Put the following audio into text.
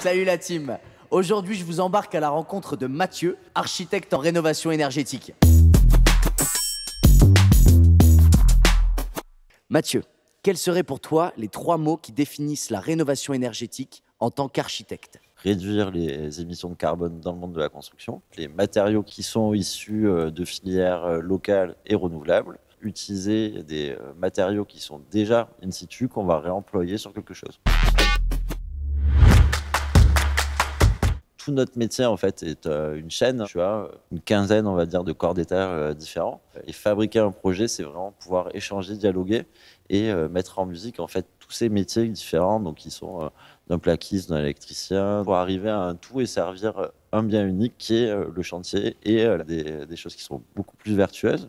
Salut la team. Aujourd'hui, je vous embarque à la rencontre de Mathieu, architecte en rénovation énergétique. Mathieu, quels seraient pour toi les trois mots qui définissent la rénovation énergétique en tant qu'architecte? Réduire les émissions de carbone dans le monde de la construction, les matériaux qui sont issus de filières locales et renouvelables, utiliser des matériaux qui sont déjà in situ, qu'on va réemployer sur quelque chose. Tout notre métier en fait est une chaîne, tu vois, une quinzaine on va dire de corps d'état différents. Et fabriquer un projet, c'est vraiment pouvoir échanger, dialoguer et mettre en musique en fait tous ces métiers différents, donc qui sont d'un plaquiste, d'un électricien, pour arriver à un tout et servir un bien unique qui est le chantier et des choses qui sont beaucoup plus vertueuses.